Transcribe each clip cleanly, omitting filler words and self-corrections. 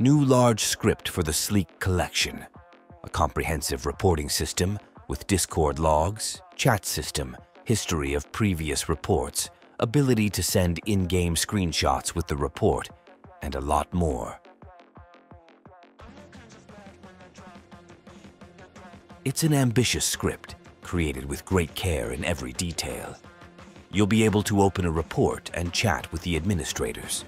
new large script for the Sleek Collection, a comprehensive reporting system with Discord logs, chat system, history of previous reports, ability to send in-game screenshots with the report, and a lot more. It's an ambitious script, created with great care in every detail. You'll be able to open a report and chat with the administrators.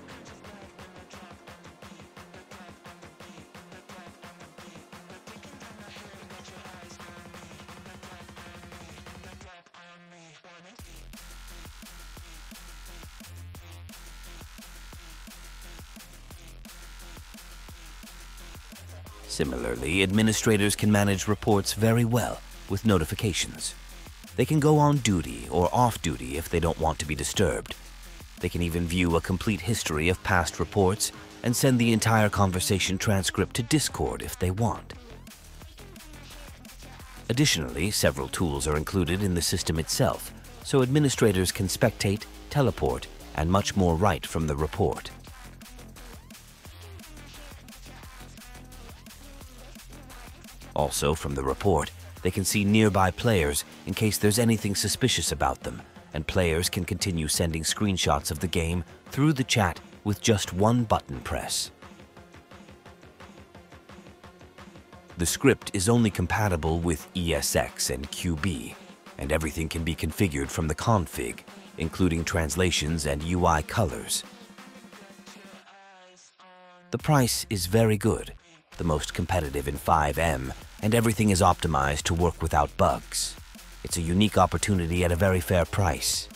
Similarly, administrators can manage reports very well with notifications. They can go on duty or off duty if they don't want to be disturbed. They can even view a complete history of past reports and send the entire conversation transcript to Discord if they want. Additionally, several tools are included in the system itself, so administrators can spectate, teleport, and much more right from the report. Also, from the report, they can see nearby players in case there's anything suspicious about them, and players can continue sending screenshots of the game through the chat with just one button press. The script is only compatible with ESX and QB, and everything can be configured from the config, including translations and UI colors. The price is very good, the most competitive in FiveM, and everything is optimized to work without bugs. It's a unique opportunity at a very fair price.